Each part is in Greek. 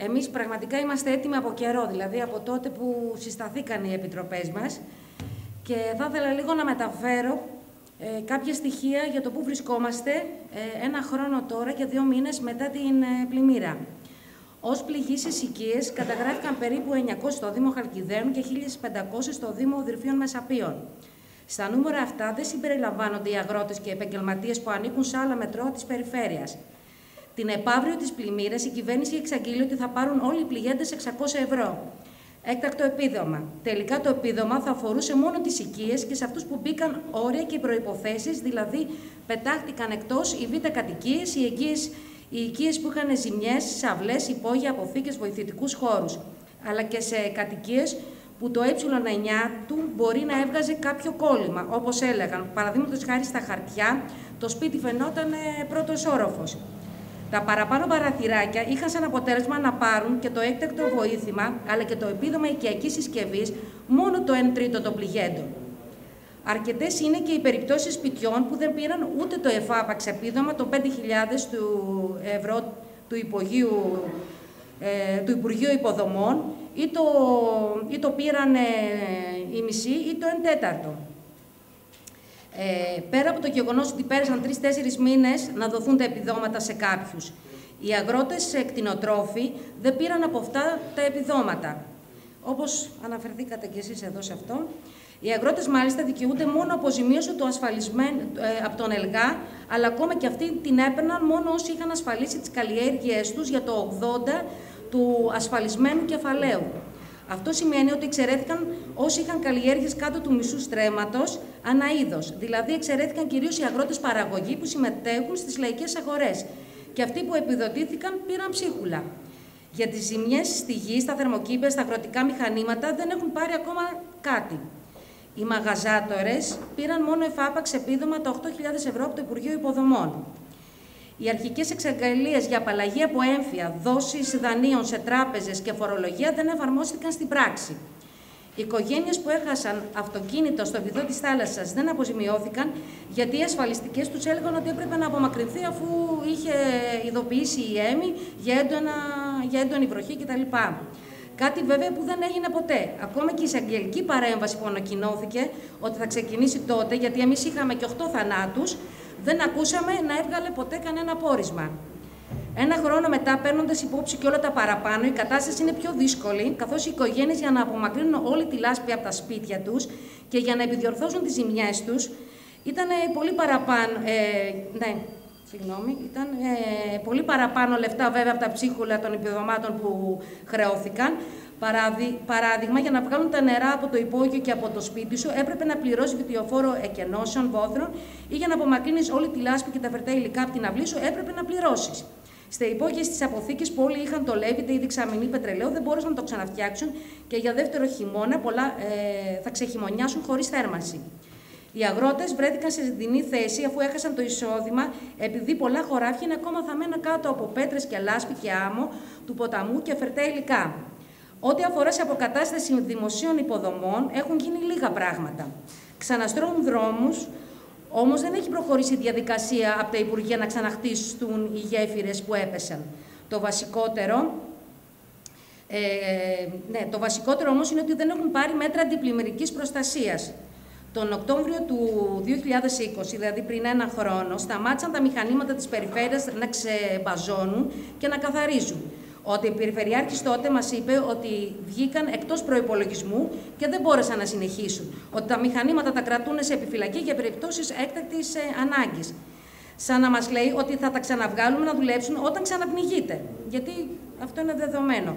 Εμείς πραγματικά είμαστε έτοιμοι από καιρό, δηλαδή από τότε που συσταθήκαν οι επιτροπές μας, και θα ήθελα λίγο να μεταφέρω κάποια στοιχεία για το πού βρισκόμαστε ένα χρόνο τώρα και 2 μήνες μετά την πλημμύρα. Ως πληγής στις οικίες καταγράφηκαν περίπου 900 στο Δήμο Χαλκιδαίων και 1.500 στο Δήμο Οδυρφίων Μεσαπίων. Στα νούμερα αυτά δεν συμπεριλαμβάνονται οι αγρότες και οι επαγγελματίες που ανήκουν σε άλλα μετρώα της περιφέρειας. Την επαύριο της πλημμύρας η κυβέρνηση εξαγγείλει ότι θα πάρουν όλοι οι πληγέντες 600 ευρώ. Έκτακτο επίδομα. Τελικά το επίδομα θα αφορούσε μόνο τις οικίες και σε αυτούς που μπήκαν όρια και προϋποθέσεις, δηλαδή πετάχτηκαν εκτός οι β' κατοικίες, οι οικίες που είχαν ζημιές, σαυλές, υπόγεια, αποθήκες, βοηθητικούς χώρους, αλλά και σε κατοικίες που το ε9 του μπορεί να έβγαζε κάποιο κόλλημα. Όπως έλεγαν, παραδείγματος χάρη στα χαρτιά, το σπίτι φαινόταν πρώτος όροφος. Τα παραπάνω παραθυράκια είχαν σαν αποτέλεσμα να πάρουν και το έκτακτο βοήθημα, αλλά και το επίδομα οικιακής συσκευής, μόνο το 1/3 των πληγέντων. Αρκετές είναι και οι περιπτώσεις σπιτιών που δεν πήραν ούτε το εφάπαξ επίδομα των 5.000 ευρώ του Υπουργείου Υποδομών, ή το πήραν η μισή ή το 1/4. Πέρα από το γεγονός ότι πέρασαν 3-4 μήνες να δοθούν τα επιδόματα σε κάποιους, οι αγρότες κτηνοτρόφοι δεν πήραν από αυτά τα επιδόματα. Όπως αναφερθήκατε κι εσείς εδώ σε αυτό, οι αγρότες μάλιστα δικαιούνται μόνο αποζημίωση από τον ΕΛΓΑ, αλλά ακόμα και αυτοί την έπαιρναν μόνο όσοι είχαν ασφαλίσει τις καλλιέργειές τους για το 80% του ασφαλισμένου κεφαλαίου. Αυτό σημαίνει ότι εξαιρέθηκαν όσοι είχαν καλλιέργειες κάτω του μισού στρέμματος ανά είδος. Δηλαδή, εξαιρέθηκαν κυρίως οι αγρότες παραγωγοί που συμμετέχουν στις λαϊκές αγορές. Και αυτοί που επιδοτήθηκαν πήραν ψίχουλα. Για τις ζημιές στη γη, στα θερμοκήπια, στα αγροτικά μηχανήματα δεν έχουν πάρει ακόμα κάτι. Οι μαγαζάτορες πήραν μόνο εφάπαξ επίδομα τα 8.000 ευρώ από το Υπουργείο Υποδομών. Οι αρχικές εξαγγελίες για απαλλαγή από έμφυα, δόσεις δανείων σε τράπεζες και φορολογία δεν εφαρμόστηκαν στην πράξη. Οι οικογένειες που έχασαν αυτοκίνητο στο βυθό της θάλασσας δεν αποζημιώθηκαν, γιατί οι ασφαλιστικές τους έλεγαν ότι έπρεπε να απομακρυνθεί αφού είχε ειδοποιήσει η ΕΜΗ για έντονη βροχή κτλ. Κάτι βέβαια που δεν έγινε ποτέ. Ακόμα και η εισαγγελική παρέμβαση που ανακοινώθηκε ότι θα ξεκινήσει τότε, γιατί εμείς είχαμε και 8 θανάτους, δεν ακούσαμε να έβγαλε ποτέ κανένα πόρισμα. Ένα χρόνο μετά, παίρνοντας υπόψη και όλα τα παραπάνω, η κατάσταση είναι πιο δύσκολη, καθώς οι οικογένειες για να απομακρύνουν όλη τη λάσπη από τα σπίτια τους και για να επιδιορθώσουν τις ζημιές τους, ήταν πολύ παραπάνω. Πολύ παραπάνω λεφτά βέβαια από τα ψίχουλα των επιδομάτων που χρεώθηκαν. Παράδειγμα, για να βγάλουν τα νερά από το υπόγειο και από το σπίτι σου, έπρεπε να πληρώσει βιτιοφόρο εκενώσεων, βόθρων, ή για να απομακρύνει όλη τη λάσπη και τα φερτά υλικά από την αυλή σου, έπρεπε να πληρώσει. Στα υπόγεια στις αποθήκες που όλοι είχαν το λέβητε ή δεξαμηνή πετρελαίου, δεν μπορούσαν να το ξαναφτιάξουν και για δεύτερο χειμώνα πολλά θα ξεχειμωνιάσουν χωρίς θέρμανση. Οι αγρότες βρέθηκαν σε δινή θέση αφού έχασαν το εισόδημα, επειδή πολλά χωράφια είναι ακόμα θαμμένα κάτω από πέτρες και λάσπη και άμμο του ποταμού και φερτά υλικά. Ό,τι αφορά σε αποκατάσταση δημοσίων υποδομών, έχουν γίνει λίγα πράγματα. Ξαναστρώνουν δρόμους, όμως δεν έχει προχωρήσει η διαδικασία από τα Υπουργεία να ξαναχτίσουν οι γέφυρες που έπεσαν. Το βασικότερο όμως είναι ότι δεν έχουν πάρει μέτρα αντιπλημμυρικής προστασίας. Τον Οκτώβριο του 2020, δηλαδή πριν ένα χρόνο, σταμάτησαν τα μηχανήματα της περιφέρειας να ξεμπαζώνουν και να καθαρίζουν. Ότι η Περιφερειάρχης τότε μας είπε ότι βγήκαν εκτός προϋπολογισμού και δεν μπόρεσαν να συνεχίσουν. Ότι τα μηχανήματα τα κρατούν σε επιφυλακή για περιπτώσεις έκτακτης ανάγκης. Σαν να μας λέει ότι θα τα ξαναβγάλουμε να δουλέψουν όταν ξαναπνιγείται. Γιατί αυτό είναι δεδομένο.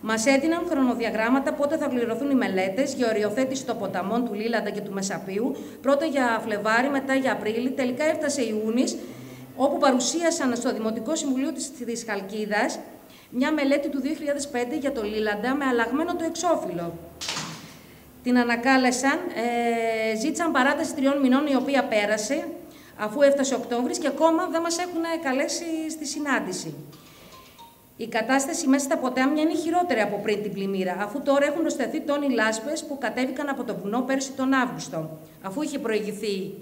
Μας έδιναν χρονοδιαγράμματα πότε θα πληρωθούν οι μελέτες για οριοθέτηση των ποταμών του Λίλαντα και του Μεσαπίου, πρώτα για Φλεβάρι, μετά για Απρίλη. Τελικά έφτασε Ιούνις, όπου παρουσίασαν στο Δημοτικό Συμβουλίο της Χαλκίδας μια μελέτη του 2005 για το Λίλαντα με αλλαγμένο το εξώφυλλο. Την ανακάλεσαν, ζήτησαν παράταση 3 μηνών, η οποία πέρασε αφού έφτασε Οκτώβρης και ακόμα δεν μας έχουν καλέσει στη συνάντηση. Η κατάσταση μέσα στα ποτάμια είναι χειρότερη από πριν την πλημμύρα, αφού τώρα έχουν προσθεθεί τόνοι λάσπες που κατέβηκαν από το βουνό πέρσι τον Αύγουστο, αφού είχε προηγηθεί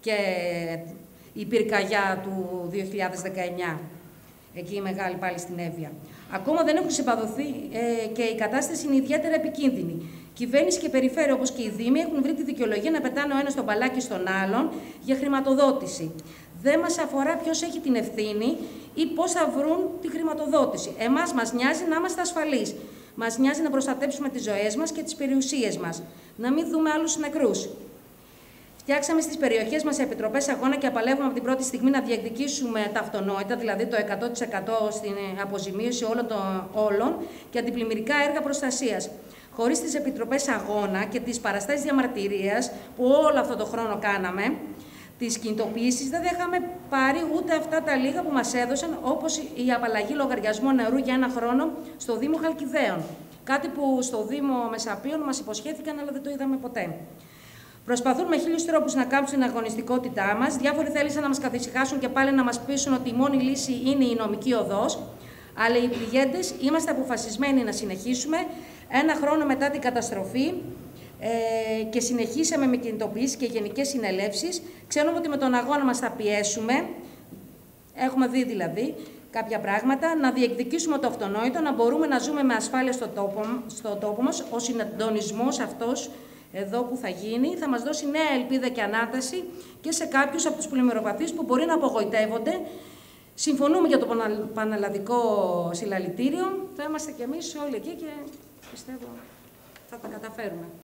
και η πυρκαγιά του 2019. Εκεί η μεγάλη πάλι στην Εύβοια. Ακόμα δεν έχουν συμπαδωθεί και η κατάσταση είναι ιδιαίτερα επικίνδυνη. Κυβέρνηση και περιφέρεια, όπως και οι Δήμοι, έχουν βρει τη δικαιολογία να πετάνε ο ένας τον μπαλάκι στον άλλον για χρηματοδότηση. Δεν μας αφορά ποιος έχει την ευθύνη ή πώς θα βρουν τη χρηματοδότηση. Εμάς μας νοιάζει να είμαστε ασφαλείς. Μας νοιάζει να προστατέψουμε τις ζωές μας και τις περιουσίες μας. Να μην δούμε άλλους νεκρούς. Φτιάξαμε στις περιοχές μας επιτροπές αγώνα και απαλεύουμε από την πρώτη στιγμή να διεκδικήσουμε τα αυτονόητα, δηλαδή το 100% στην αποζημίωση όλων και αντιπλημμυρικά έργα προστασίας. Χωρίς τις επιτροπές αγώνα και τις παραστάσεις διαμαρτυρίας που όλο αυτό το χρόνο κάναμε, τις κινητοποιήσεις, δεν είχαμε πάρει ούτε αυτά τα λίγα που μας έδωσαν, όπως η απαλλαγή λογαριασμών νερού για ένα χρόνο στο Δήμο Χαλκιδαίων. Κάτι που στο Δήμο Μεσσαπίων μας υποσχέθηκαν, αλλά δεν το είδαμε ποτέ. Προσπαθούν με 1000 τρόπους να κάψουν την αγωνιστικότητά μας. Διάφοροι θέλησαν να μας καθησυχάσουν και πάλι να μας πείσουν ότι η μόνη λύση είναι η νομική οδός. Αλλά οι πληγέντες είμαστε αποφασισμένοι να συνεχίσουμε. Ένα χρόνο μετά την καταστροφή και συνεχίσαμε με κινητοποιήσεις και γενικές συνελεύσεις. Ξέρουμε ότι με τον αγώνα μας θα πιέσουμε, έχουμε δει δηλαδή κάποια πράγματα, να διεκδικήσουμε το αυτονόητο, να μπορούμε να ζούμε με ασφάλεια στο τόπο μας. Ο συντονισμός αυτός εδώ που θα γίνει θα μας δώσει νέα ελπίδα και ανάταση και σε κάποιους από τους πλημμυροπαθείς που μπορεί να απογοητεύονται. Συμφωνούμε για το πανελλαδικό συλλαλητήριο. Θα είμαστε κι εμείς όλοι εκεί και πιστεύω θα τα καταφέρουμε.